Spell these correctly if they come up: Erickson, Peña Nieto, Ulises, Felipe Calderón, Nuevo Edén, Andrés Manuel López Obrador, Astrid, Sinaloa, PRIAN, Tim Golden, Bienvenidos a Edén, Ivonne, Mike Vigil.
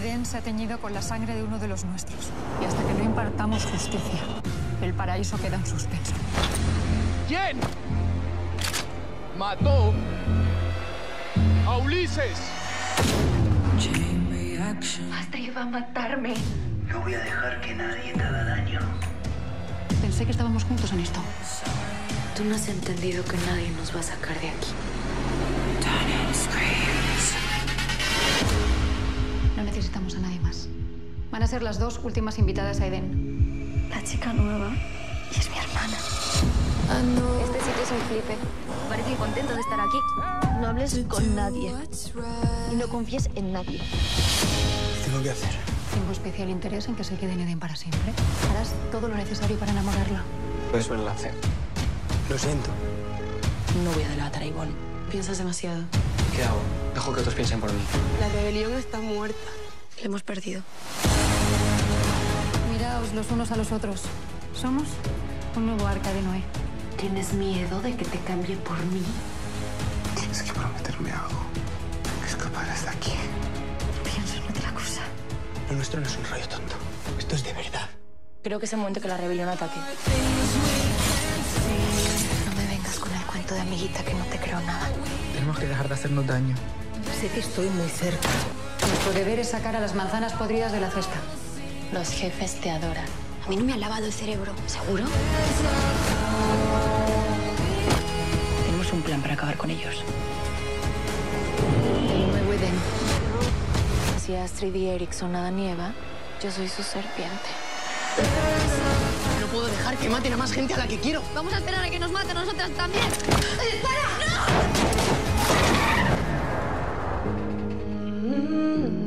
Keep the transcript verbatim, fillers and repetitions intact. Edén se ha teñido con la sangre de uno de los nuestros. Y hasta que no impartamos justicia, el paraíso queda en suspenso. ¿Quién mató a Ulises? Astrid va a matarme. No voy a dejar que nadie te haga daño. Pensé que estábamos juntos en esto. Tú no has entendido que nadie nos va a sacar de aquí. No necesitamos a nadie más. Van a ser las dos últimas invitadas a Edén. La chica nueva y es mi hermana. Oh, no. Este sitio es un flipe. Parece contento de estar aquí. No hables con nadie. Y no confíes en nadie. ¿Qué tengo que hacer? Tengo especial interés en que se quede en Edén para siempre. Harás todo lo necesario para enamorarla. Es un enlace. Lo siento. No voy a delatar a Ivonne. Piensas demasiado. ¿Qué hago? Dejo que otros piensen por mí. La rebelión está muerta. La hemos perdido. Miraos los unos a los otros. Somos un nuevo arca de Noé. ¿Tienes miedo de que te cambie por mí? Tienes que prometerme algo. Que escaparás de aquí. Pienso en otra cosa. Lo nuestro no es un rollo tonto. Esto es de verdad. Creo que es el momento que la rebelión ataque. No me vengas con el cuento de amiguita que no te creo nada. Tenemos que dejar de hacernos daño. Sé que estoy muy cerca. Nuestro deber es sacar a las manzanas podridas de la cesta. Los jefes te adoran. A mí no me ha lavado el cerebro. ¿Seguro? Tenemos un plan para acabar con ellos. El Nuevo Edén. Si Astrid y Erickson nadan y Eva, yo soy su serpiente. No puedo dejar que maten a más gente a la que quiero. Vamos a esperar a que nos maten a nosotras también. ¡Para! ¡No! Mm-hmm.